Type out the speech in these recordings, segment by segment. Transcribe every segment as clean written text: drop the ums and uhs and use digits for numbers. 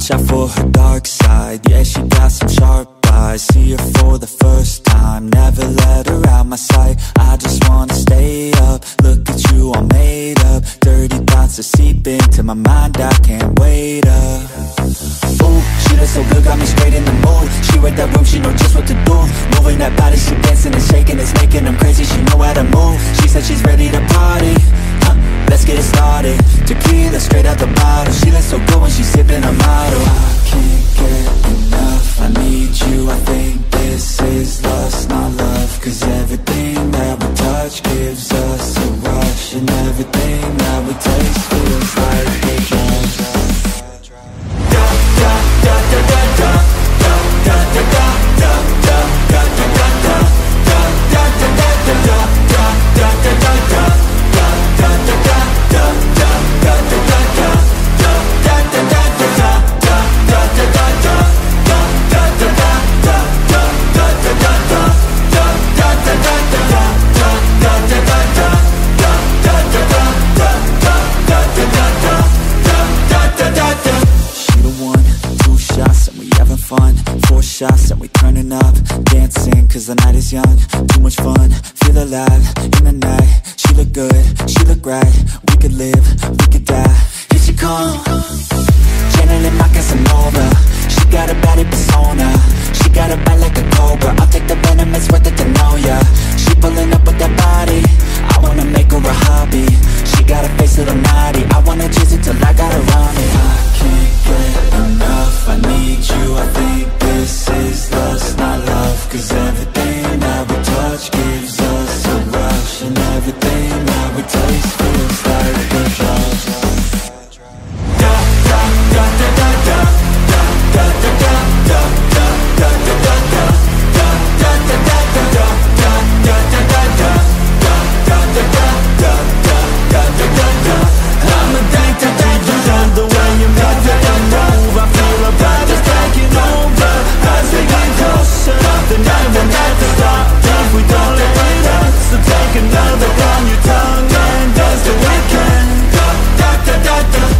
Watch out for her dark side. Yeah, she got some sharp eyes. See her for the first time, never let her out my sight. I just wanna stay up, look at you all made up. Dirty thoughts are seeping to my mind, I can't wait up. Ooh, she looks so good, got me straight in the mood. She read that room, she know just what to do. Moving that body, she dancing and shaking, it's making them crazy, she know how to move. She said she's ready to party, let's get it started. Tequila straight out the bottle. She looks so good when she's sipping her model. I can't get enough, I need you, I think this is lust, not love. Cause everything that we touch gives us a rush, and everything that we taste feels like a drug. Da da da da da da da da da da da da da da da da da da da da. And we turning up, dancing cause the night is young. Too much fun, feel alive, in the night. She look good, she look right. We could live, we could die. Here she comes, channeling my Casanova. She got a body persona, she got a bite like a cobra. I'll take the venom, it's worth it to know ya. She pulling up with that body, I wanna make her a hobby. She got a face little naughty, I wanna chase it till I got her on it. I can't get enough, I need you, I think this is lust, not love. Cause everything that we touch gives us a rush, and everything that we taste feels like a drug. Da da da da da da da da da da da da da da da da da da da da da da da da da da. I'm addicted to you, the way you make me move. I feel a vibe is taking over. As we get closer, nothing ever meant to stop. If we don't let it out, so take another on your tongue and dust the weekend. Da da da da da.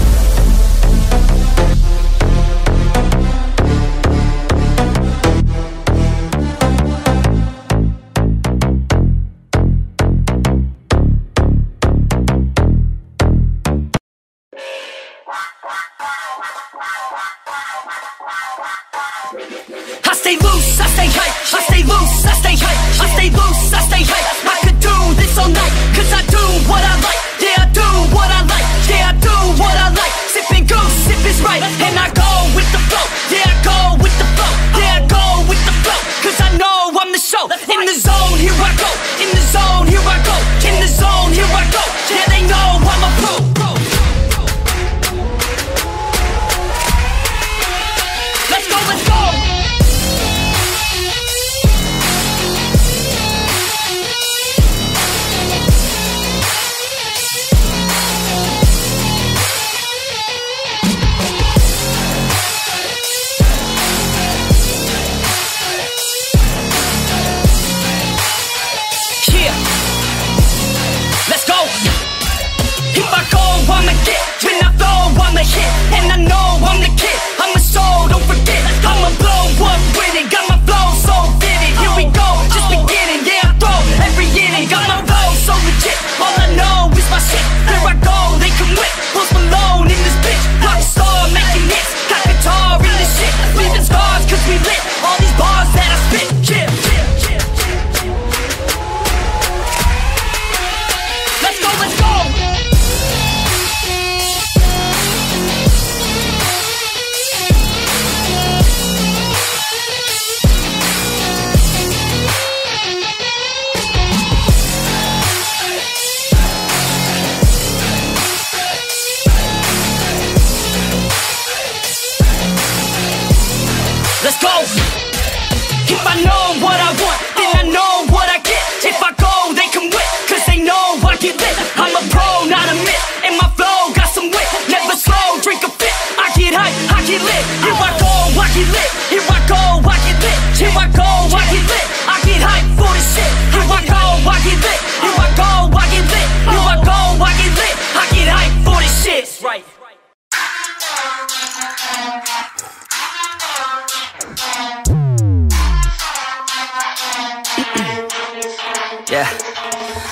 yeah.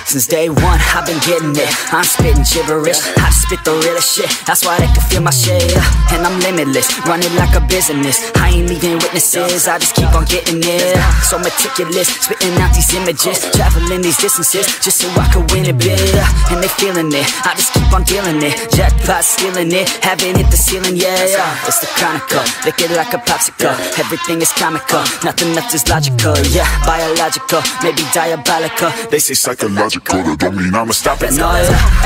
Since day one, I've been getting it. I'm spitting gibberish, I spit the realest shit. That's why they can feel my shit, yeah. And I'm limitless, running like a business. I ain't leaving witnesses, I just keep on getting it. So meticulous, spitting out these images, traveling these distances, just so I can win a bit. And they feeling it, I just keep on dealing it. Jackpot stealing it, haven't hit the ceiling, yeah. It's the chronicle, lick it like a popsicle. Everything is comical, nothing left is logical, yeah. Biological, maybe diabolical. They say psychological, that don't mean I'ma stop it. No,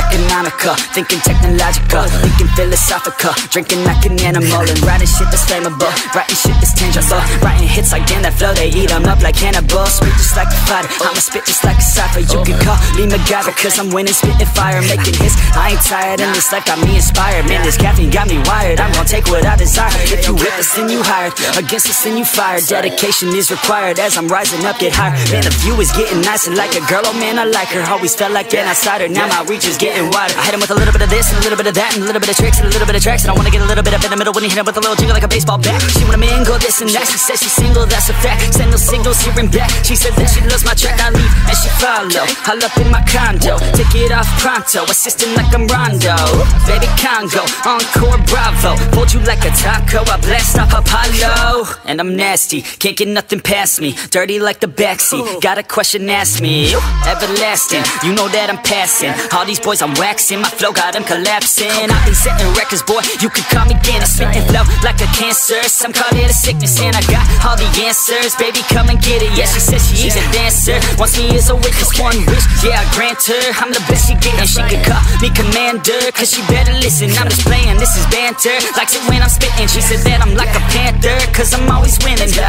economical, thinking technological, thinking philosophical, drinking like an animal, and writing shit that's flammable, writing shit that's tangible, writing hits like damn that flow, they eat them up like cannibal. Spit just like a fighter, I'ma spit just like a cipher. You can call me MacGyver, cause I'm winning, spitting fire, making hits, I ain't tired, and this life got me inspired. Man, this caffeine got me wired, I'm gonna take what I desire. If you with us, then you hired, against us, then you fired. Dedication is required, as I'm rising up, get higher. Man, the view is getting nicer, like a girl, oh man, I like her. Always felt like an outsider, now my reach is getting wider. I hit him with a little bit of this and a little bit of that, and a little bit of tricks and a little bit of tracks. And I wanna get a little bit up in the middle when he hit him with a little jingle like a baseball bat. She wanna mingle this and that, she says she's single, that's a fact. Send no signals here and back, she said that she loves my track. I leave and she follow, all up in my condo. Take it off pronto, assisting like I'm Rondo. Baby Congo, encore bravo. Hold you like a taco, I blast off Apollo. And I'm nasty, can't get nothing past me. Dirty like the backseat, got a question, ask me. Everlasting, you know that I'm passing. All these boys I'm waxing, my flow got them collapsing. I've been setting records, boy, you can call me Guinness. Spitting flow like a cancer, some call it a sickness. And I got all the answers, baby, come and get it. Yeah, she says she's a dancer, wants me as a witness. One wish, yeah, I grant her, I'm the best she getting. She could call me commander, cause she better listen. I'm just playing, this is banter, likes it when I'm spitting. She said that I'm like a panther, cause I'm always winning, yeah.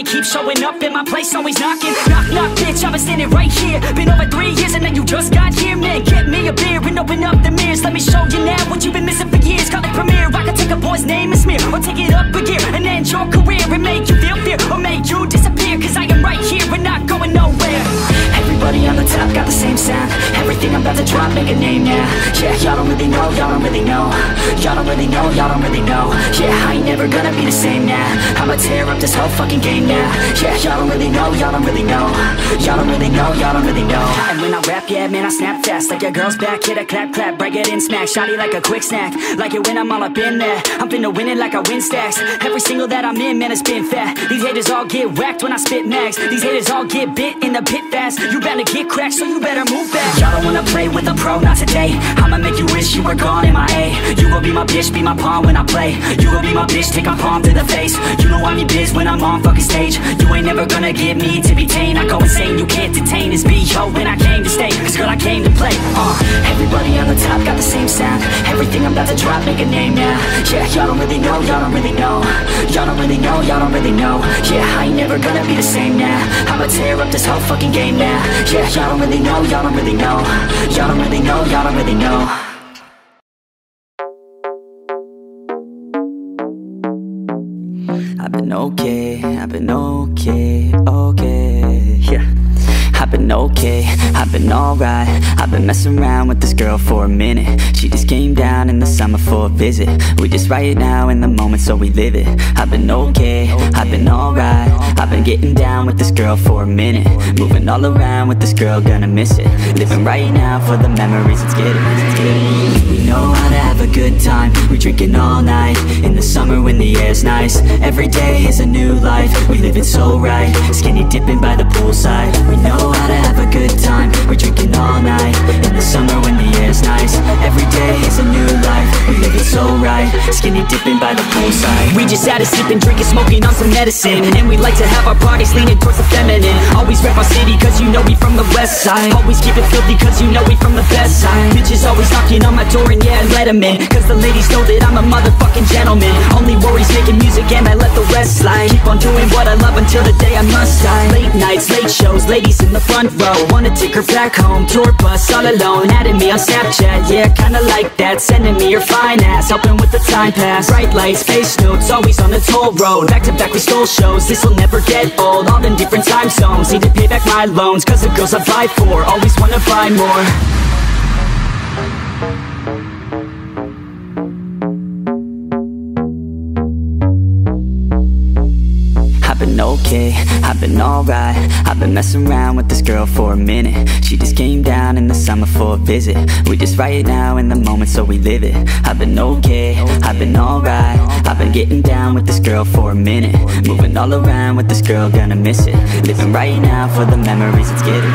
keep showing up in my place, always knocking. Knock, knock, bitch, I've been standing right here. Been over 3 years and then you just got here. Man, get me a beer and open up the mirrors. Let me show you now what you've been missing for years. Call it premiere, I can take a boy's name and smear, or take it up a gear and end your career, and make you feel fear, or make you disappear. Cause I am right here and not going nowhere. Everybody on the top got the same sound. Everything I'm about to drop, make a name now. Yeah, y'all don't really know, y'all don't really know. Y'all don't really know, y'all don't really know. Yeah, I ain't never gonna be the same now. I'ma tear up this whole fucking game now. Yeah, y'all don't really know, y'all don't really know. Y'all don't really know, y'all don't really know. And when I rap, yeah, man, I snap fast. Like your girl's back, hit a clap, clap, break it in, smack. Shotty like a quick snack, like it when I'm all up in there. I'm finna win it like I win stacks. Every single that I'm in, man, it's been fat. These haters all get whacked when I spit max. These haters all get bit in the pit fast. You better get cracked, so you better move back. Y'all don't wanna play with a pro, not today. I'ma make you wish you were gone, MIA. You gon' be my bitch, be my pawn when I play. You gon' be my bitch, take my palm to the face. You know I be biz when I'm on fucking stage. You ain't never gonna get me to be tame. I go insane, you can't detain. It's B.O. when I came to stay, cause girl I came to play. Everybody on the top got the same sound. Everything I'm about to drop, make a name now. Yeah, y'all don't really know, y'all don't really know. Y'all don't really know, y'all don't really know. Yeah, I ain't never gonna be the same now. I'ma tear up this whole fucking game now. Yeah, y'all don't really know, y'all don't really know. Y'all don't really know, y'all don't really know. I've been okay, I've been okay, okay, yeah. I've been okay, I've been alright. I've been messing around with this girl for a minute. She just came down in the summer for a visit. We just right now in the moment, so we live it. I've been okay, I've been alright. I've been getting down with this girl for a minute. Moving all around with this girl, gonna miss it. Living right now for the memories, let's get it, let's get it. We know how to have a good time. We're drinking all night, in the summer when the air's nice. Every day is a new life, we live it so right. Skinny dipping by the poolside, we know know how to have a good time. We're drinking all night, in the summer when the air's nice. Every day is a new life, we live it so right. Skinny dipping by the poolside. We just had a sip and drinking, smoking on some medicine. And we like to have our parties leaning towards the feminine. Always rep our city, cause you know we from the west side. Always keep it filthy, cause you know we from the best side. Bitches always knocking on my door and yeah, I let them in. Cause the ladies know that I'm a motherfucking gentleman. Only worries making music and I let the rest slide. Keep on doing what I love until the day I must die. Late nights, late shows, ladies in the front row. Wanna take her back home, tour bus, all alone. Adding me on Snapchat, yeah, kinda like that. Sending me your fine ass, helping with the time pass. Bright lights, face notes, always on the toll road. Back to back we stole shows, this'll never get old. All in different time zones, need to pay back my loans. Cause the girls I buy for, always wanna buy more. Okay, I've been alright. I've been messing around with this girl for a minute. She just came down in the summer for a visit. We just right now in the moment, so we live it. I've been okay, I've been alright. I've been getting down with this girl for a minute. Moving all around with this girl, gonna miss it. Living right now for the memories, it's getting.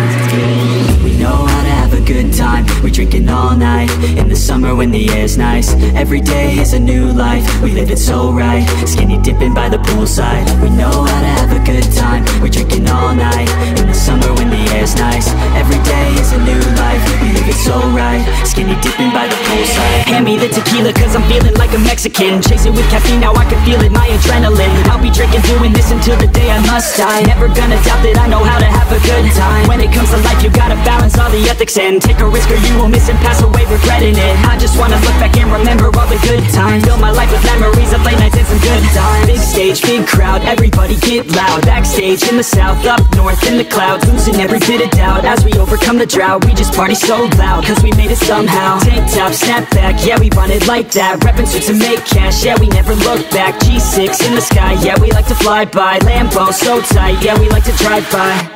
We know how to have a good time. We drinking all night, in the summer when the air's nice. Every day is a new life, we live it so right. Skinny dipping by the poolside. We know how to have a good time, we're drinking all night. In the summer when the air's nice. Every day is a new life, we live it so right. Skinny dipping by the poolside. Hand me the tequila cause I'm feeling like a Mexican. Chasing with caffeine, now I can feel it, my adrenaline. I'll be drinking, doing this until the day I must die. Never gonna doubt that I know how to have a good time. When it comes to life, you gotta balance all the ethics and take a risk or you will miss and pass away regretting it. I just wanna look back and remember all the good times. Fill my life with memories of late nights and some good times. Big stage, big crowd, everybody get loud. Backstage in the south, up north in the clouds. Losing every bit of doubt as we overcome the drought. We just party so loud, cause we made it somehow. Tank top, snap back, yeah we run it like that. Reppin' suits and make cash, yeah we never look back. G6 in the sky, yeah we like to fly by. Lambo so tight, yeah we like to drive by.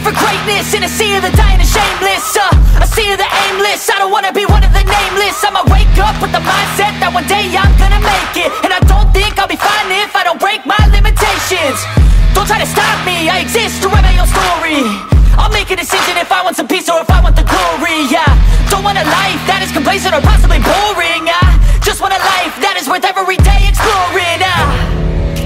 For greatness in a sea of the dying and shameless, a sea of the aimless. I don't wanna be one of the nameless. I'ma wake up with the mindset that one day I'm gonna make it. And I don't think I'll be fine if I don't break my limitations. Don't try to stop me, I exist to write my own story. I'll make a decision if I want some peace or if I want the glory. Yeah, don't want a life that is complacent or possibly boring. I just want a life that is worth every day exploring.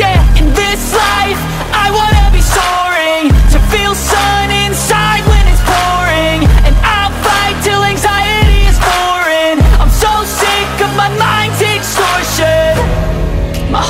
yeah. In this life, I wanna be soaring, to feel sun inside when it's pouring. And I'll fight till anxiety is foreign. I'm so sick of my mind's extortion. My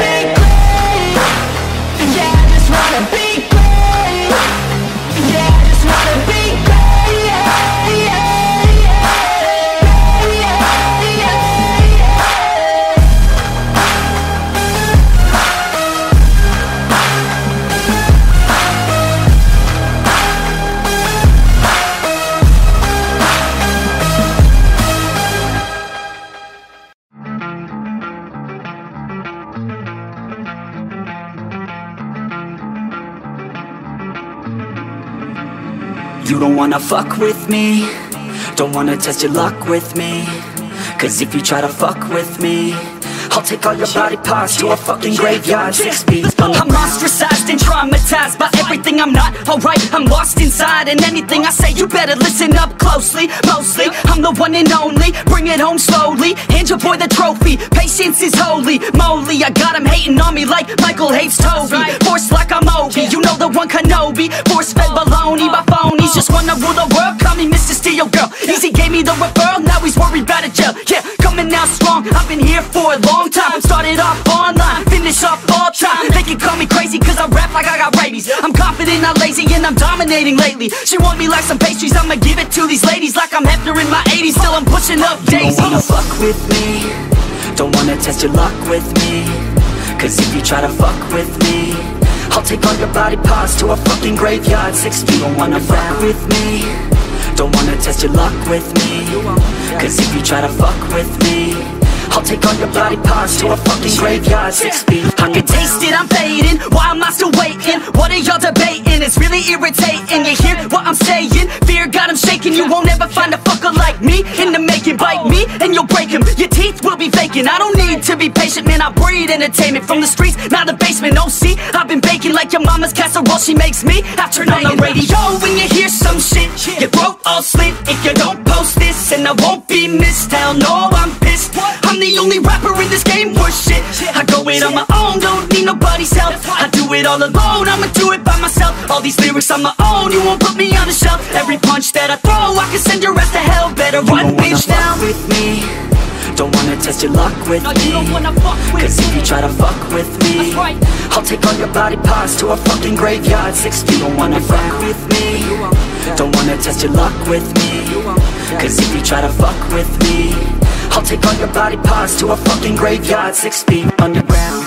be great. Yeah, I just wanna be great. Yeah, I just wanna be great. Yeah, yeah, yeah, yeah, yeah, yeah. You don't wanna fuck with me, don't wanna test your luck with me, cause if you try to fuck with me, I'll take all your body parts to a fucking graveyard. 6 feet I'm ostracized and traumatized by everything. I'm not alright, I'm lost inside, and anything I say you better listen up closely. Mostly, I'm the one and only, bring it home slowly, hand your boy the trophy. Patience is holy moly, I got him hating on me like Michael hates Toby. Force like I'm Obi, you know the one Kenobi. Force fed baloney by phonies, just wanna rule the world, call me Mr. Steel Girl. Easy gave me the referral, now he's worried about a jail. Yeah, coming out strong, I've been here for a long time. Started off online, finish off all time. They can call me crazy cause I rap like I got rabies. I'm confident, not lazy, and I'm dominating lately. She want me like some pastries, I'ma give it to these ladies like I'm Hefner in my 80s, still I'm pushing up daisies. You don't wanna fuck with me, don't wanna test your luck with me, cause if you try to fuck with me, I'll take all your body parts to a fucking graveyard. 6 feet. Don't wanna fuck with me, don't wanna test your luck with me, cause if you try to fuck with me, I'll take all your body parts to a fucking graveyard. 6 feet. I can taste it, I'm fading. Why am I still waiting? What are y'all debating? It's really irritating. You hear what I'm saying? Fear got him shaking. You won't ever find a fucker like me in the making. Bite me and you'll break him. Your teeth will be vacant. I don't need to be patient, man. I breed entertainment from the streets, not the basement. Oh, see, I've been baking like your mama's casserole. She makes me after turn on the radio when you hear some shit. Your throat all slit if you don't post this, and I won't be missed. Hell no, I'm pissed. I'm the only rapper in this game worth shit. I go it on my own, don't need nobody's help. I do it all alone, I'ma do it by myself. All these lyrics on my own, you won't put me on the shelf. Every punch that I throw, I can send your ass to hell. Better run, bitch, now. You don't wanna fuck with me, don't wanna test your luck with me, cause if you try to fuck with me, I'll take all your body parts to a fucking graveyard. 6 feet. Don't wanna fuck with me, don't wanna test your luck with me, cause if you try to fuck with me, I'll take all your body parts to a fucking graveyard. 6 feet underground.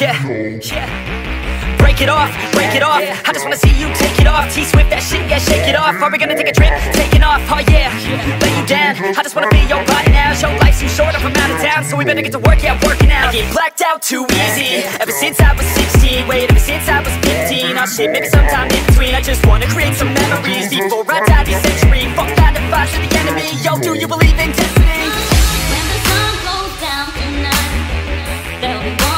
Yeah. Break it off, break it off. I just wanna see you take it off. T-Swift, that shit, yeah, shake it off. Are we gonna take a trip? Taking off, oh yeah. Lay you down, I just wanna be your body now. Your life's too short, I'm from out of town, so we better get to work, yeah, working out. I get blacked out too easy, ever since I was 16. Wait, ever since I was 15. Oh shit, maybe sometime in between. I just wanna create some memories before I die this century. Fuck that advice to the enemy. Yo, do you believe in destiny? When the sun goes down tonight, there'll be one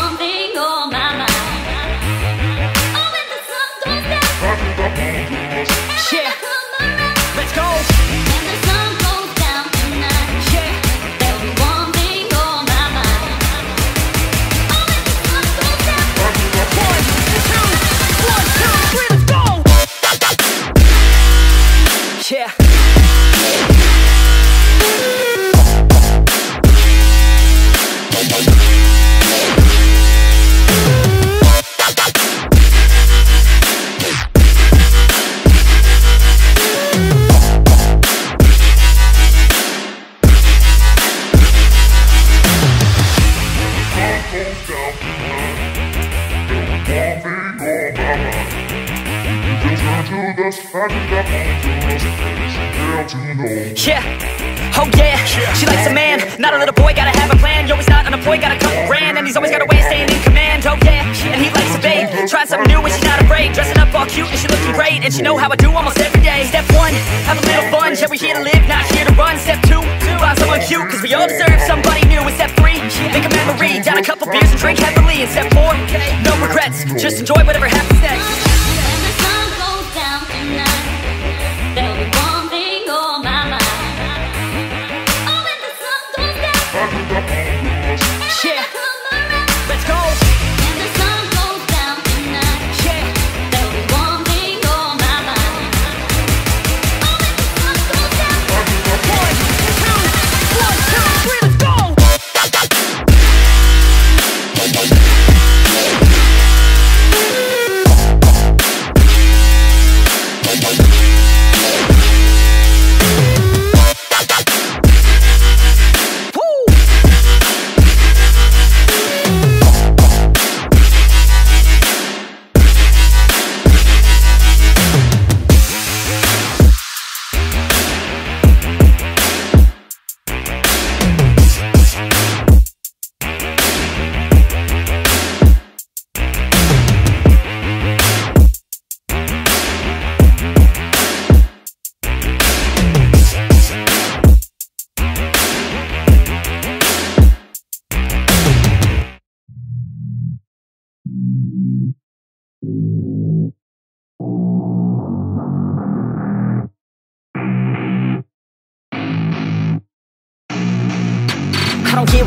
She likes a man, not a little boy, gotta have a plan. Yo, he's not unemployed, got a couple grand, and he's always got a way of staying in command. Oh yeah, and he likes a babe, trying something new and she's not afraid. Dressing up all cute and she looking great, and she know how I do almost every day. Step one, have a little fun, yeah, we here to live, not here to run. Step two, find someone cute, cause we all deserve somebody new. And step three, make a memory, down a couple beers and drink heavily. And step four, no regrets, just enjoy whatever happens next. don't get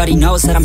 Everybody knows that I'm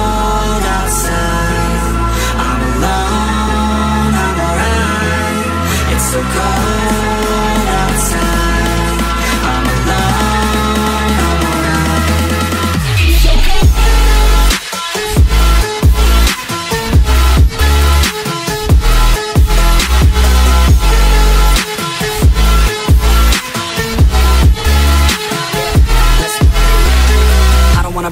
outside. I'm alone, I'm alright. It's so cold outside. I'm alone, I'm alright. It's so cold. I don't wanna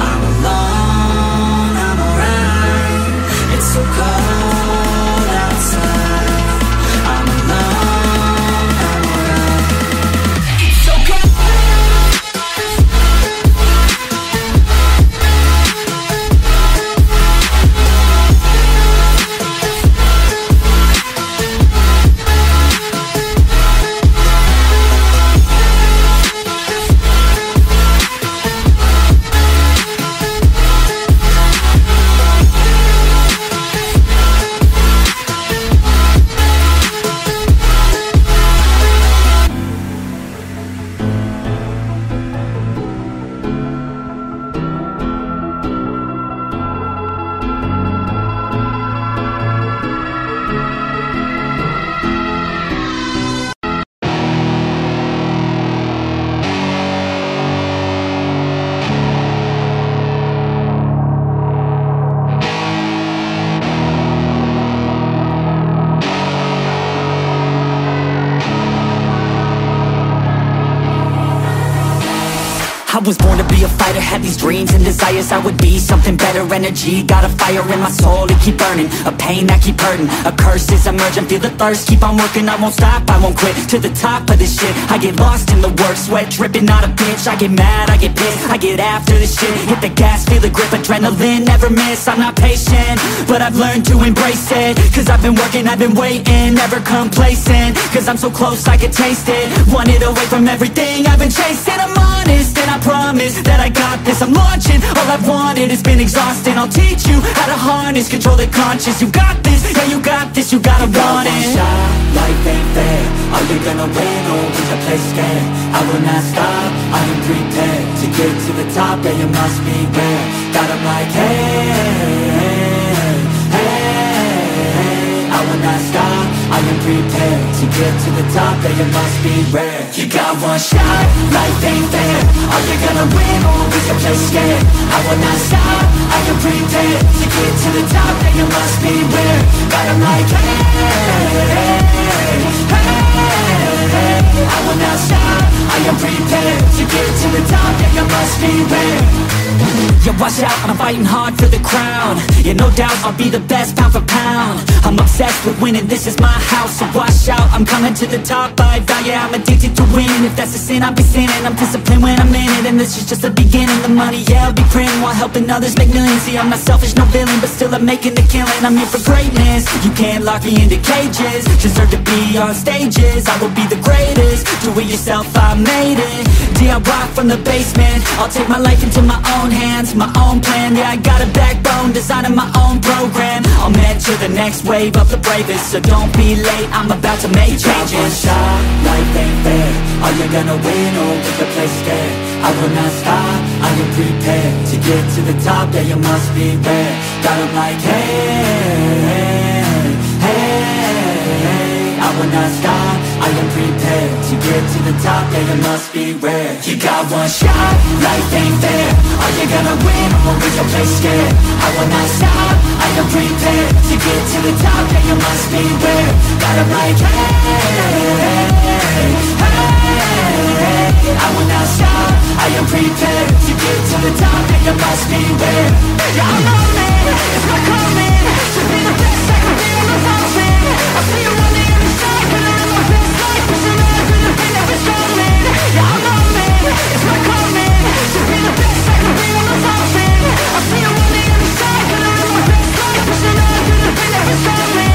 I'm alone, I'm alright. It's so cold outside. I'm alone, I'm alright. It's so cold. I was born to be a fighter, had these dreams and desires. I would be something better, energy got a fire in my soul to keep burning, a pain that keep hurting, a curse is emerging, feel the thirst, keep on working. I won't stop, I won't quit, to the top of this shit. I get lost in the work, sweat dripping, not a bitch. I get mad, I get pissed, I get after this shit. Hit the gas, feel the grip, adrenaline, never miss. I'm not patient, but I've learned to embrace it. Cause I've been working, I've been waiting, never complacent. Cause I'm so close, I can taste it. Wanted away from everything I've been chasing. I'm honest, and I promise that I got this. I'm launching, all I've wanted has been exhausting. I'll teach you how to harness, control the conscience. You got this, yeah you got this, you gotta want it. You got one shot, life ain't fair. Are you gonna win or will you play scared? I will not stop, I am prepared. To get to the top, yeah you must beware. Got them like hey, hey, I will not stop, I am prepared. To get to the top, yeah you must beware. You got one shot, life ain't fair. Are you gonna win or is your place scared? I will not stop, I am prepared. To get to the top, then you must beware. But I'm like, hey, hey, hey, I will not stop, I am prepared. To get to the top, then you must beware. Yeah, watch out, I'm fighting hard for the crown. Yeah, no doubt, I'll be the best pound for pound. I'm obsessed with winning, this is my house. So watch out, I'm coming to the top, I value, yeah, I'm addicted to winning. If that's a sin, I'll be sinning. I'm disciplined when I'm in it, and this is just the beginning. The money, yeah, I'll be printing while helping others make millions. See, I'm not selfish, no villain, but still I'm making the killing. I'm here for greatness, you can't lock me into cages. Deserve to be on stages, I will be the greatest. Do it yourself, I made it. DIY from the basement, I'll take my life into my own hands. My own plan, yeah, I got a backbone. Designing my own program, I'll mentor the next wave of the bravest. So don't be late, I'm about to make changes. You got one shot, life ain't fair. Are you gonna win or will you play scared? I will not stop, I am prepared. To get to the top, yeah, you must beware. Got them like, hey, hey, hey, I will not stop, I am prepared to get to the top, yeah, you must beware. You got one shot, life ain't fair. Are you gonna win or will you play scared? I will not stop, I am prepared to get to the top, yeah, you must beware. Got a like, hey, I will not stop, I am prepared to get to the top, yeah, you must beware. Yeah, I'm on it, it's not coming. To be the best I can be when I'm falling. I see you on the other side, but I have my best life. Pushing on through the pain that we're struggling. Yeah, I'm on it, it's not coming. To be the best I can be when I'm falling. I see you on the other side, but I have my best life. Pushing on through the pain that we're struggling.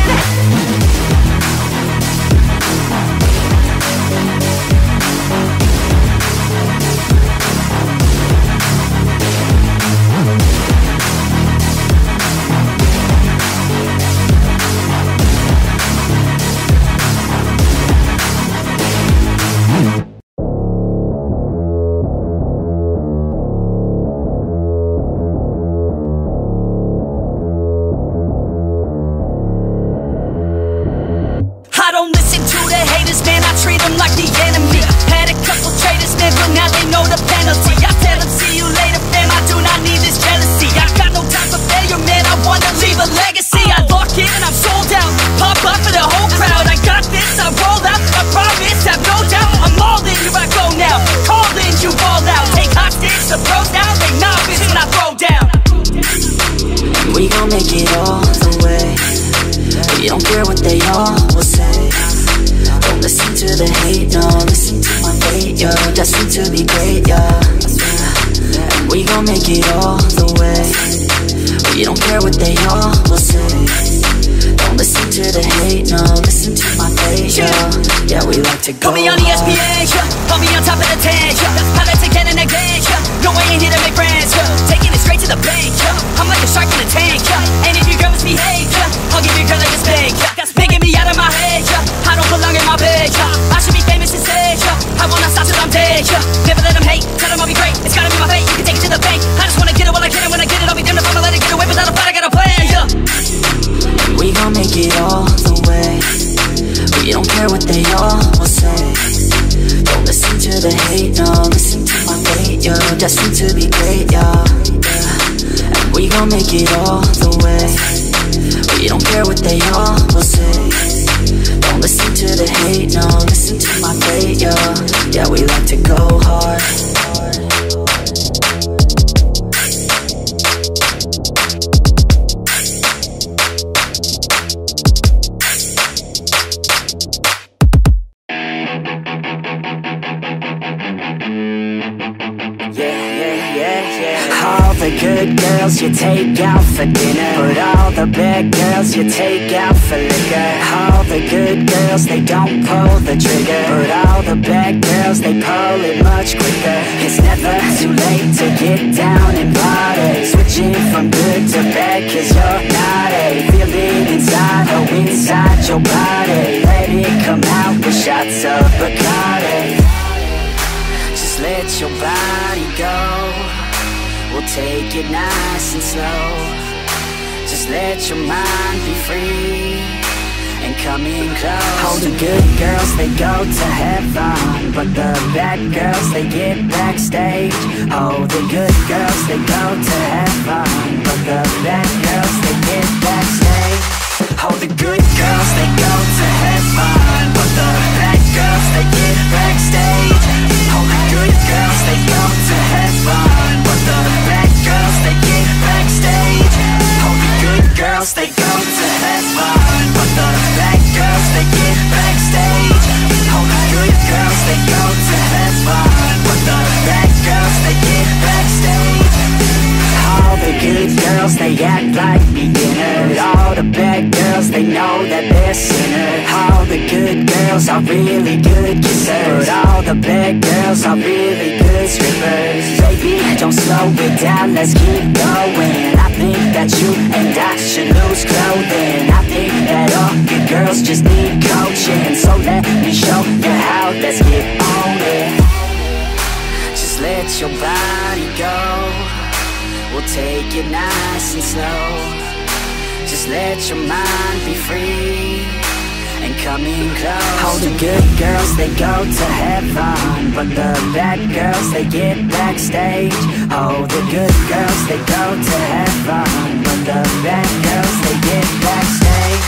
Come got me close. All the good girls, they go to heaven, but the bad girls, they get backstage. Oh, the good girls, they go to heaven, but the bad girls, they get backstage.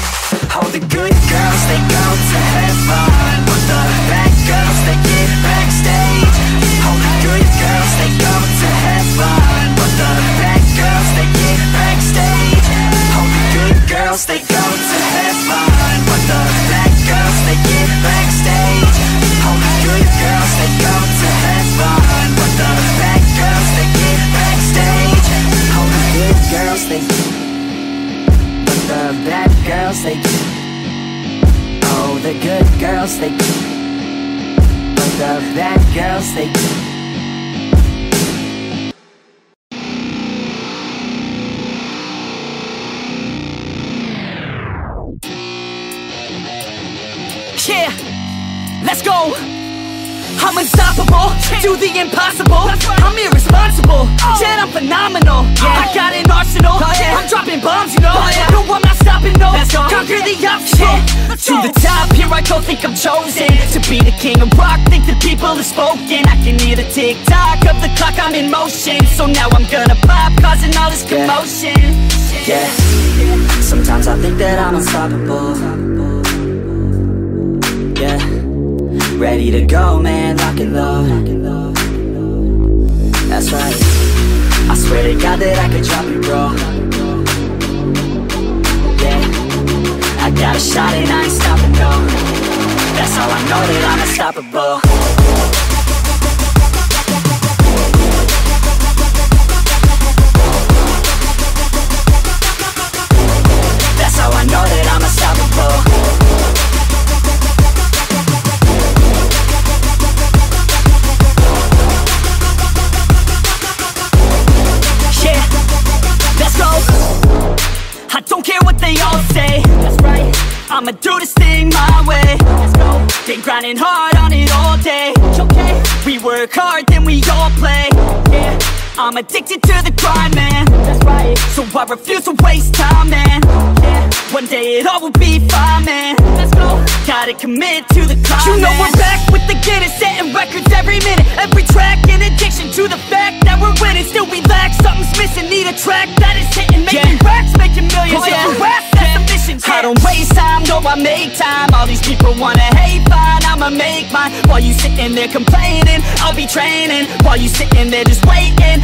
Oh, the good girls, they go to heaven, but the bad girls, they get backstage. Oh, the good girls, they go to heaven, but the bad girls, they get backstage. Oh, the good girls, they go to heaven, but the bad girls, they get backstage. All the good girls, they go to heaven, but the bad girls, they get backstage. All the good girls, they but the bad girls, they oh, the good girls, they but the bad girls, they yeah, let's go. I'm unstoppable, do the impossible. I'm irresponsible, yet I'm phenomenal. I got an arsenal, I'm dropping bombs, you know. No, I'm not stopping, no, conquer the obstacle. To the top, here I go, think I'm chosen. To be the king of rock, think the people have spoken. I can hear the tick-tock of the clock, I'm in motion. So now I'm gonna pop, causing all this commotion. Yeah, sometimes I think that I'm unstoppable. Yeah, ready to go, man, lock and load. That's right, I swear to God that I could drop it, bro. Yeah, I got a shot and I ain't stopping, no. That's how I know that I'm unstoppable. That's how I know that I'm unstoppable. I don't care what they all say. That's right. I'ma do this thing my way. Let's go. Been grinding hard on it all day. Okay. We work hard, then we all play. Yeah. I'm addicted to the grind, man. That's right. So I refuse to waste time, man. Yeah. One day it all will be fine, man. Let's go. Gotta commit to the climb. You know we're back with the Guinness, setting records every minute, every track. An addiction to the fact that we're winning. Still we lack, something's missing. Need a track that is hitting, making racks, making millions. Oh, yeah. That's the mission. I don't waste time, no, I make time. All these people wanna hate, fine, I'ma make mine. While you sitting there complaining, I'll be training. While you sitting there just waiting,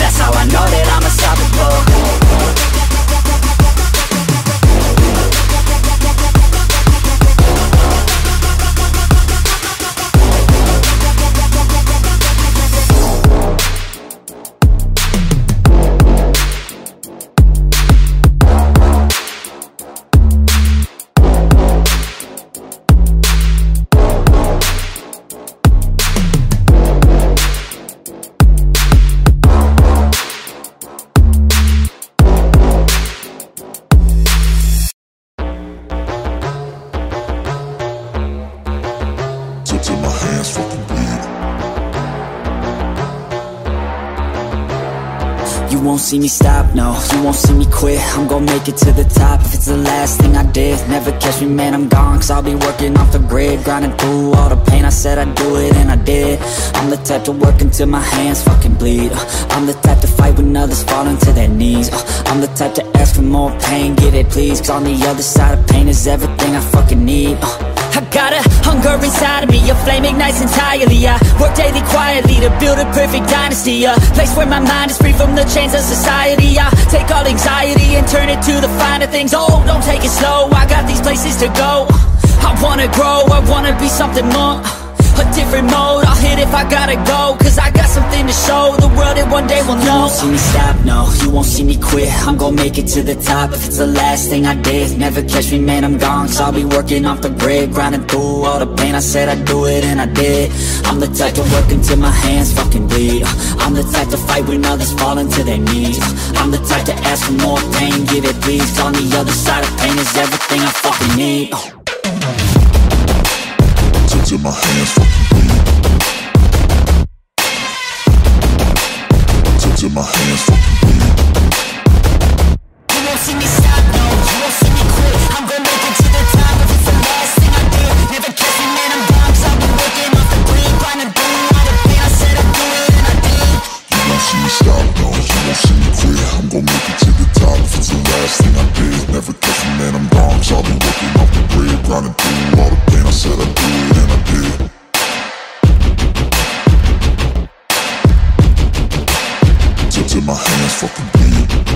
That's how I know that I'm unstoppable. You won't see me stop, no, you won't see me quit. I'm gon' make it to the top if it's the last thing I did. Never catch me, man, I'm gone, cause I'll be working off the grid. Grinding through all the pain, I said I'd do it and I did. I'm the type to work until my hands fucking bleed. I'm the type to fight when others fall into their knees. I'm the type to ask for more pain, get it please. Cause on the other side of pain is everything I fucking need. I got a hunger inside of me, a flame ignites entirely. I work daily quietly to build a perfect dynasty. A place where my mind is free from the chains of society. I take all anxiety and turn it to the finer things. Oh, don't take it slow, I got these places to go. I wanna grow, I wanna be something more. a different mode. I'll hit if I gotta go, cause I got something to show. The world that one day will know. You won't see me stop, no, you won't see me quit. I'm gon' make it to the top if it's the last thing I did. Never catch me, man, I'm gone, so I'll be working off the grid. Grinding through all the pain, I said I'd do it and I did. I'm the type to work until my hands fucking bleed. I'm the type to fight when others fall into their knees. I'm the type to ask for more pain, give it please. On the other side of pain is everything I fucking need. Till my hands fucking bleed. Till my hands fucking bleed. You won't see me stop, no, you won't see me quit. I'm gonna make it to the top if it's the last thing I did. Never catch me, man, I'm gone, cause I've been working off the grid. Grinding through all the pain, I said I'd do it and I did. You won't see me stop, no, you won't see me quit. I'm gonna make it to the top if it's the last thing I did. Never catch me, man, I'm gone, cause I've been working off the grid. Grinding through all the pain, I said I'd do it. Till my hands fucking bleed.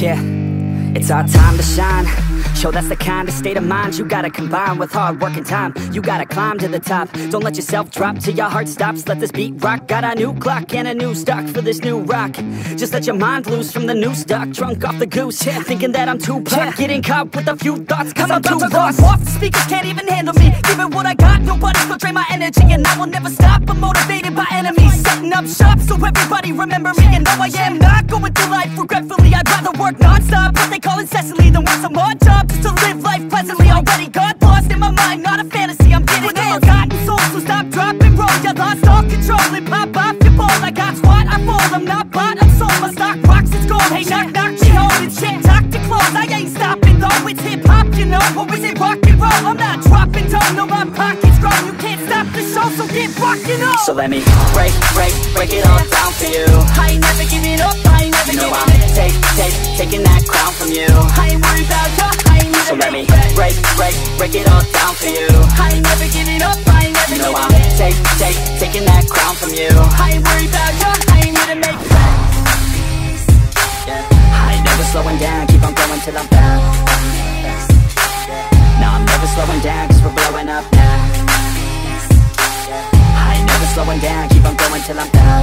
Yeah, it's our time to shine. Yo, that's the kind of state of mind you gotta combine with hard work and time. You gotta climb to the top. Don't let yourself drop till your heart stops. Let this beat rock. Got a new clock and a new stock for this new rock. Just let your mind loose from the new stock. Drunk off the goose, yeah. Thinking that I'm too pop, yeah. Getting caught with a few thoughts, cause I'm too lost. Off the speakers can't even handle me. Giving what I got, nobody's gonna drain my energy. And I will never stop, I'm motivated by enemies. Setting up shop so everybody remember me. And though I am not going through life regretfully, I'd rather work non-stop, what they call incessantly, than want some more job. Just to live life pleasantly, already got lost in my mind. Not a fantasy, I'm getting it. Forgotten soul, so stop, drop, and roll. You lost all control and pop off your ball. I got squat, I fall, I'm not bought, I'm sold. My stock rocks, it's gold. Hey, knock, knock, she hold it. Shit, talk to close, I ain't stopping though. It's hip-hop, you know, or is it rock and roll? I'm not dropping down, no, my pocket's grown. You can't stop the show, so get rockin' on. So let me break, break, break it all down for you. I ain't never giving up, I ain't never giving up. You know I'm taking that crown from you. I ain't worried about you. So let me break it all down for you. I ain't never giving up, I ain't never giving up. No, I'm taking that crown from you. I ain't worried about you, I ain't here to make friends, yeah. I ain't never slowing down, keep on going till I'm down. Nah, I'm never slowing down, cause we're blowing up now. I ain't never slowing down, keep on going till I'm down.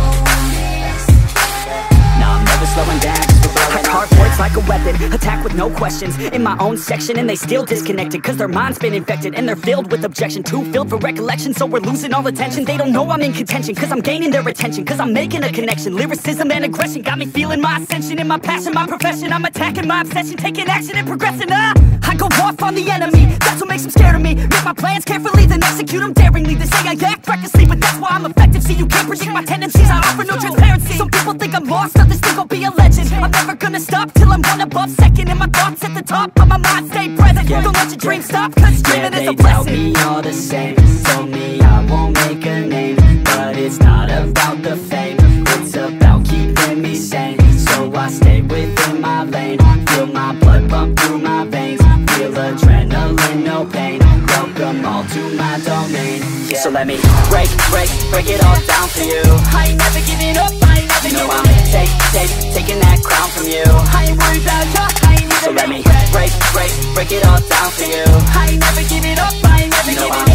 Nah, I'm never slowing down, just for blowing up. Hard words like a weapon, attack with no questions. In my own section, and they still disconnected, cause their mind's been infected, and they're filled with objection. Too filled for recollection, so we're losing all attention. They don't know I'm in contention, cause I'm gaining their attention. Cause I'm making a connection, lyricism and aggression. Got me feeling my ascension, and my passion, my profession. I'm attacking my obsession, taking action and progressing. I go off on the enemy, that's what makes them scared of me. Make my plans carefully, then execute them daringly. They say I act recklessly, but that's why I'm effective. See, you can't predict my tendencies, I offer no transparency. Some people think I'm lost, this thing gon' be a legend. I'm never gonna stop till I'm one above second. And my thoughts at the top, but my mind stay present, yeah. Don't let your dreams stop, cause dreaming is a blessing. They tell me all the same, told me I won't make a name. But it's not about the fame, it's about keeping me sane. So I stay within my lane, feel my blood pump through my veins. Feel adrenaline, no pain, welcome all to my domain, yeah. So let me break it all down for you. I ain't never giving up, I ain't never giving up. Taking that crown from you. I ain't worried about you, I ain't. So let me break it all down for you. I ain't never giving up, I ain't never giving up.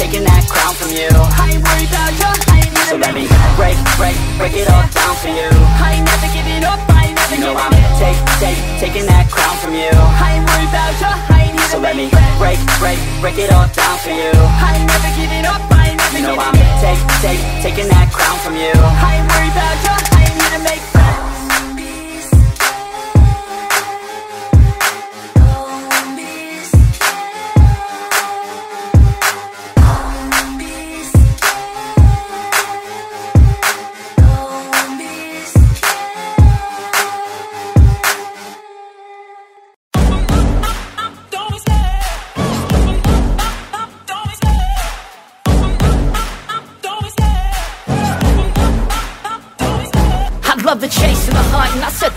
Taking that crown from you. I ain't worried about you, I ain't. So let me break it all down for you. I ain't never giving up, I ain't never giving up. Taking that crown from you. I ain't worried about you, I ain't. So let me break it all down for you. I ain't never giving up, I ain't never giving up. Taking that crown from you. I ain't worried about you, I ain't here to make friends. stunting. I set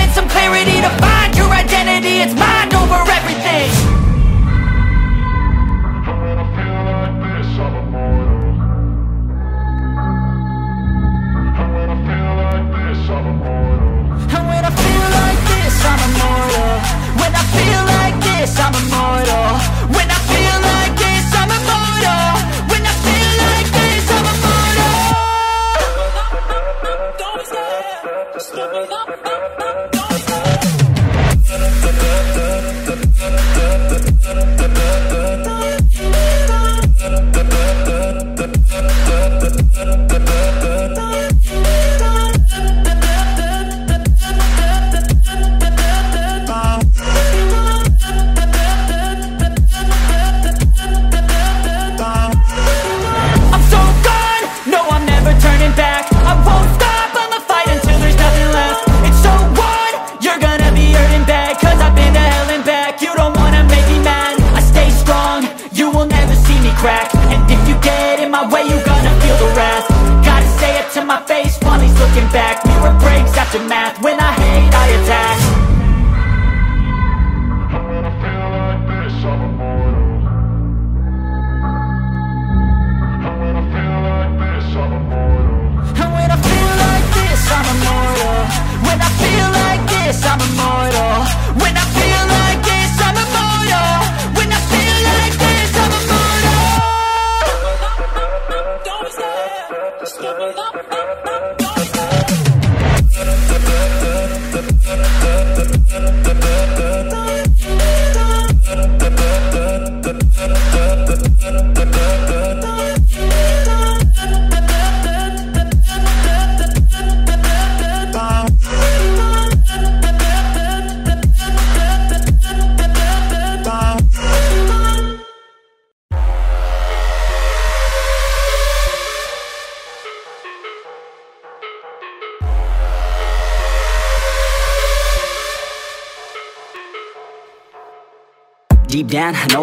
and some clarity to find your identity. It's mind over everything. And when I feel like this, I'm immortal. When I feel like this, I'm immortal. When I feel like this, I'm immortal. When I feel like this, I'm immortal. Deep down, I know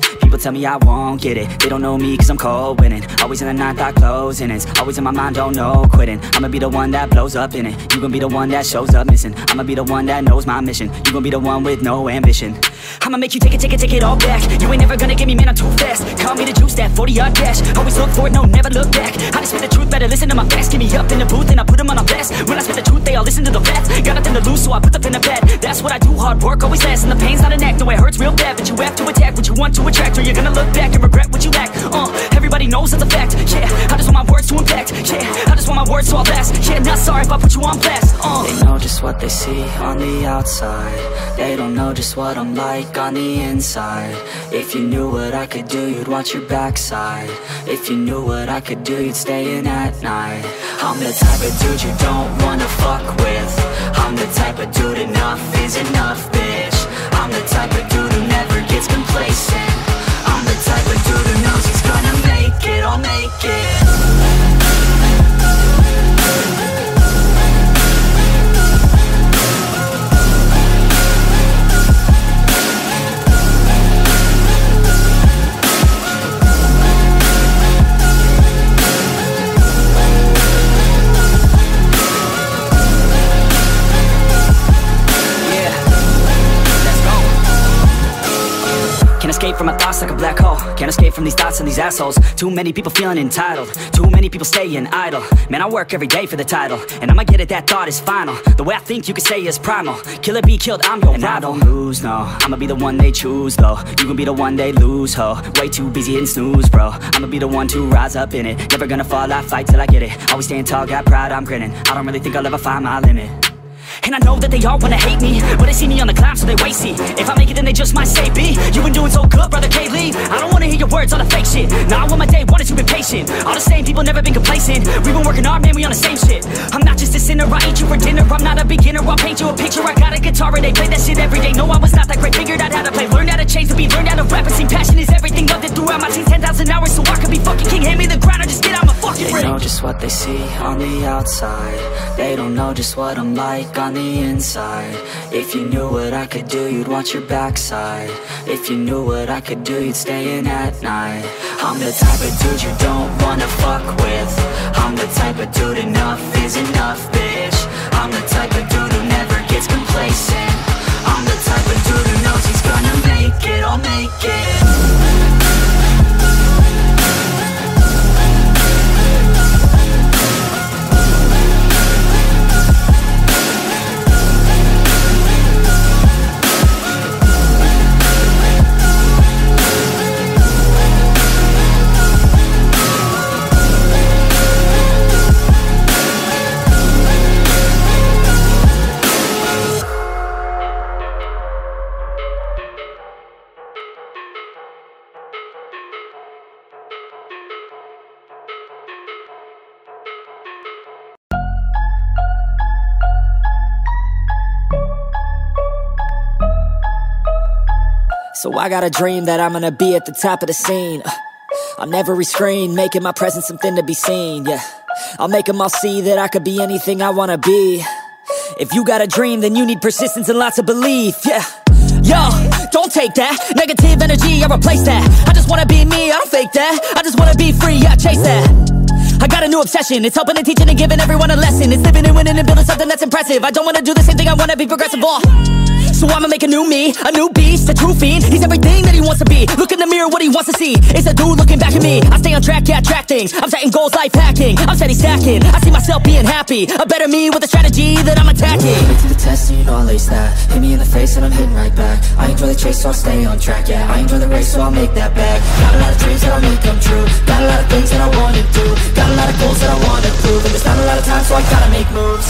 people tell me I won't get it. They don't know me cause I'm cold winning. Always in the ninth, I closing it. Always in my mind, don't know quitting. I'ma be the one that blows up in it. You gon' be the one that shows up missing. I'ma be the one that knows my mission. You gon' be the one with no ambition. I'ma make you take it, take it, take it all back. You ain't never gonna get me, man, I'm too fast. Call me the juice, that 40-yard dash. Always look for it, no, never look back. I just spit the truth, better listen to my facts. Give me up in the booth and I put them on a blast. When I spit the truth, they all listen to the facts. Got nothing to lose, so I put them in the bed. That's what I do, hard work always lasts. And the pain's not an act, no, it hurts real bad. But you have to attack what you want to attract, or you're gonna look back and regret what you lack. Everybody knows that's a fact, yeah. I just want my words to impact, yeah. I just want my words so I'll last, yeah. Not sorry if I put you on blast, They know just what they see on the outside. They don't know just what I'm like on the inside. If you knew what I could do, you'd watch your backside. If you knew what I could do, you'd stay in at night. I'm the type of dude you don't wanna fuck with. I'm the type of dude enough is enough, bitch. I'm the type of dude who never gets complacent. I'm the type of dude who knows he's gonna make it, I'll make it. Escape from my thoughts like a black hole. Can't escape from these thoughts and these assholes. Too many people feeling entitled. Too many people staying idle. Man, I work every day for the title. And I'ma get it, that thought is final. The way I think you can say is primal. Kill it, be killed, I'm your rival. I don't lose, no. I'ma be the one they choose, though. You can be the one they lose, ho. Way too busy and snooze, bro. I'ma be the one to rise up in it. Never gonna fall, I fight till I get it. Always stand tall, got pride, I'm grinning. I don't really think I'll ever find my limit. And I know that they all wanna hate me, but they see me on the climb so they wait see. If I make it then they just might say B, you been doing so good brother K. Lee. I don't wanna hear your words, all the fake shit. Now I want my day, wanted to be patient. All the same people, never been complacent. We've been working hard, man, we on the same shit. I'm not just a sinner, I eat you for dinner. I'm not a beginner, I'll paint you a picture. I got a guitar and they play that shit every day. No, I was not that great, figured out how to play. Learned how to change to be, learned how to rap and sing. Passion is everything, loved it throughout my teens. 10,000 hours so I could be fucking king. Hand me the grind, or just get out my fucking ring. They know just what they see on the outside. They don't know just what I'm like on the inside. If you knew what I could do, you'd watch your backside. If you knew what I could do, you'd stay in at night. I'm the type of dude you don't wanna fuck with. I'm the type of dude enough is enough, bitch. I'm the type of dude who never gets complacent. I'm the type of dude who knows he's gonna make it, I'll make it. So I got a dream that I'm gonna be at the top of the scene. I'm never restrained, making my presence something to be seen, yeah. I'll make them all see that I could be anything I wanna be. If you got a dream, then you need persistence and lots of belief, yeah. Yo, don't take that negative energy, I replace that. I just wanna be me, I don't fake that. I just wanna be free, yeah, I chase that. I got a new obsession, it's helping and teaching and giving everyone a lesson. It's living and winning and building something that's impressive. I don't wanna do the same thing, I wanna be progressive, all. So I'ma make a new me, a new beast, a true fiend. He's everything that he wants to be. Look in the mirror, what he wants to see. It's a dude looking back at me. I stay on track, yeah, I track things. I'm setting goals, life hacking. I'm steady stacking, I see myself being happy. A better me with a strategy that I'm attacking. Put me to the test and you know I'll ace that. Hit me in the face and I'm hitting right back. I enjoy the chase so I'll stay on track, yeah. I enjoy the race so I'll make that back. Got a lot of dreams that I'll make come true. Got a lot of things that I wanna do. Got a lot of goals that I wanna prove. And there's not a lot of time so I gotta make moves.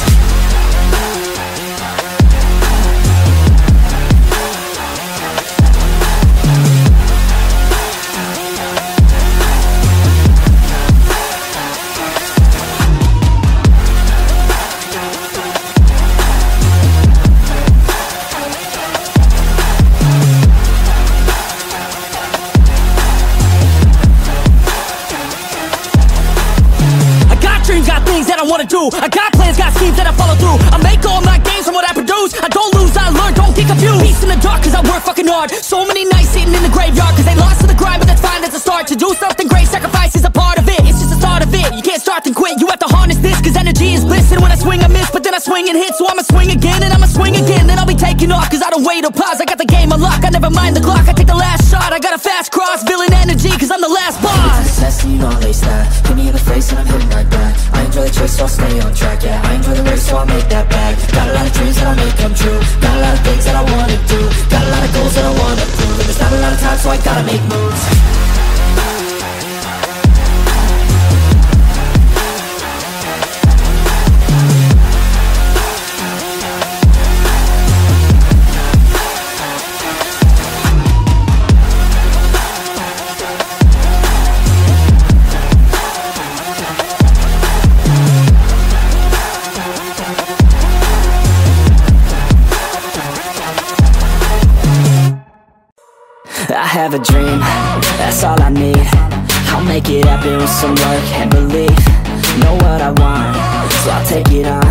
I got plans, got schemes that I follow through. I make all my gains from what I produce. I don't lose, I learn, don't get confused. Peace in the dark cause I work fucking hard. So many nights sitting in the graveyard cause they lost to the grind, but that's fine, that's a start. To do something great, sacrifice is a part of it. It's just the start of it, you can't start and quit. You have to harness this cause energy is bliss. And when I swing I miss, but then I swing and hit. So I'ma swing again and I'ma swing again. Then I'll be taking off cause I don't wait or pause. I got the game unlocked, I never mind the clock. I take the last shot, I got a fast cross. Villain energy cause I'm the last boss. You know I'll ace that. Hit me in the face and I'm hitting right back. I enjoy the chase so I'll stay on track, yeah. I enjoy the race so I'll make that back. Got a lot of dreams that I'll make come true. Got a lot of things that I wanna do. Got a lot of goals that I wanna prove. And there's not a lot of time so I gotta make moves. I have a dream, that's all I need. I'll make it happen with some work and belief. Know what I want, so I'll take it on.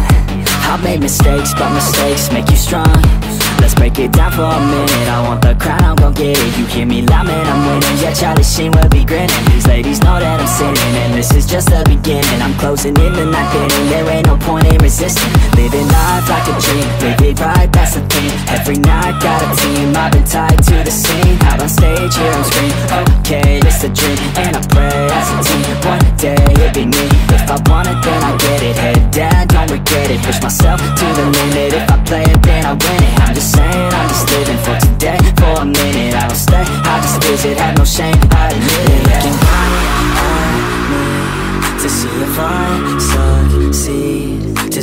I've made mistakes, but mistakes make you strong. Let's break it down for a minute. I want the crown, I'm gon' get it. You hear me loud, man, I'm winning. Yeah, Charlie Sheen will be grinning. These ladies know that I'm sinning, and this is just the beginning. I'm closing in the night inning. There ain't no point in resisting. Living life like a dream, live it right, that's the thing. Every night, got a team, I've been tied to the scene. Out on stage, here on screen, okay, it's a dream. And I pray as a team, one day it'd be me. If I want it, then I get it. Head down, don't regret it. Push myself to the limit. If I play it, then I win it. I'm just saying, I'm just living for today, for a minute. I don't stay, I just visit, have no shame, I admit it. Looking right at me, to see if I succeed, to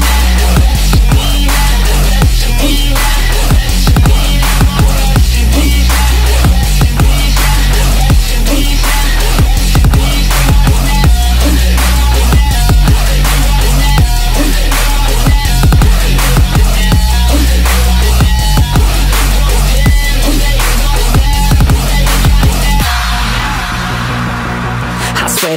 now. I swear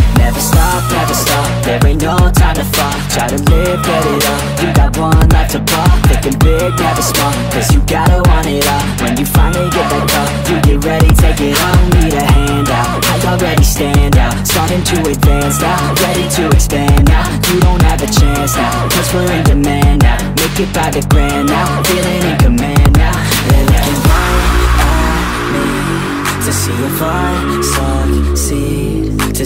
Never stop, never stop, there ain't no time to fall. Try to live, get it up, you got one life to pop. Thinking big, never small, cause you gotta want it all. When you finally get that call, you get ready, take it on. Need a hand out, I already stand out. Starting to advance now, ready to expand now. You don't have a chance now, cause we're in demand now. Make it by the grand now, feeling in command now. They're looking right at me, to see if I succeed, to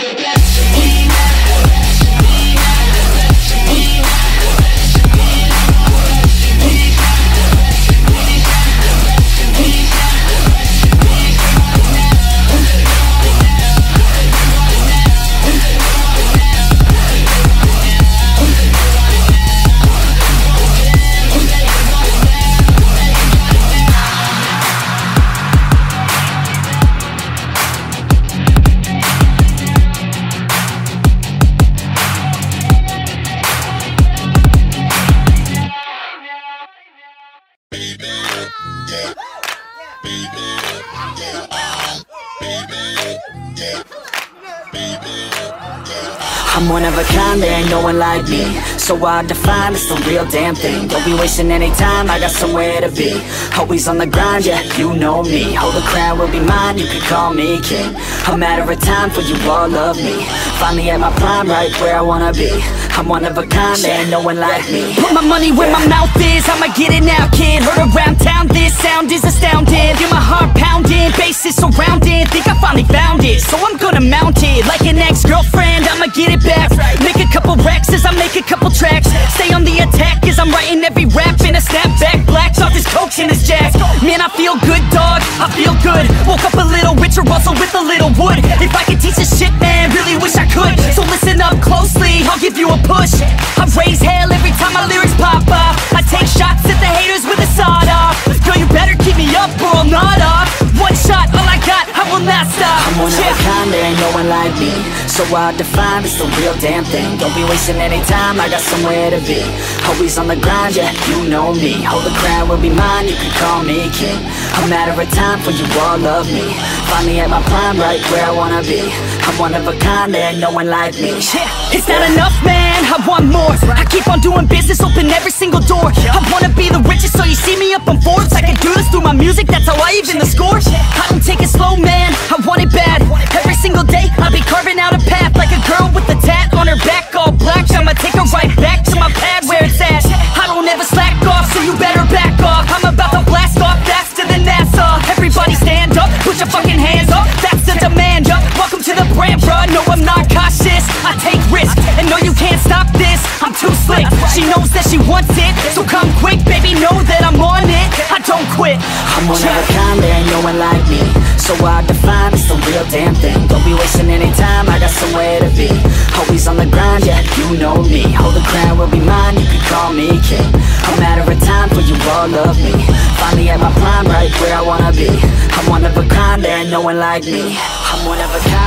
the best of me now. I'm one of a kind, there ain't no one like me. So I define, it's the real damn thing. Don't be wasting any time, I got somewhere to be. Always on the grind, yeah, you know me. Hold the crown, will be mine, you can call me king. A matter of time for you all love me. Finally at my prime, right where I wanna be. I'm one of a kind, there ain't no one like me. Put my money where my mouth is, I'ma get it now, kid. Heard around town, this sound is astounding. Feel my heart pounding, bass is surrounding. Think I finally found it, so I'm gonna mount it. Like an ex-girlfriend, I'ma get it back. Make a couple racks as I make a couple tracks. Stay on the attack as I'm writing every rap in a snapback. Blacks off this coke and this jack. Man, I feel good, dog. I feel good. Woke up a little richer, Russell with a little wood. If I could teach this shit, man, really wish I could. So listen up closely, I'll give you a push. I raise hell every time my lyrics pop up. I take shots at the haters with a sawed off. Girl, you better keep me up or I'll nod off. One shot, all I got, I will not stop. I'm one of a kind, there ain't no one like me. So I define, it's the real damn thing. Don't be wasting any time, I got somewhere to be. Always on the grind, yeah, you know me. Hold the crown, will be mine, you can call me king. A matter of time for you all love me. Finally at my prime, right where I wanna be. I'm one of a kind, there ain't no one like me. It's not enough, man, I want more. I keep on doing business, open every single door. I wanna be the richest, so you see me up on Forbes. I can do this through my music, that's how I even the score. I don't take it slow, man, I want it bad. Every single day, I'll be carving out a path. Like a girl with a tat on her back, all black. I'ma take her right back to my pad where it's at. I don't ever slack off, so you better back off. I'm about to blast off faster than NASA. Everybody stand up, put your fucking hands up. That's the demand, up. Welcome to the brand, bruh. No, I'm not cautious, I take risks. And no, you can't stop this, I'm too slick. She knows that she wants it, so come quick. Baby, know that I'm on it, I don't quit. I'm one of a kind, there ain't no one like me. So I define, it's the real damn thing. Don't be wasting any time, I got somewhere to be. Always on the grind, yeah, you know me. Hold the crown, will be mine, you can call me king. A matter of time for you all love me. Finally at my prime, right where I wanna be. I'm one of a kind, there ain't no one like me. I'm one of a kind.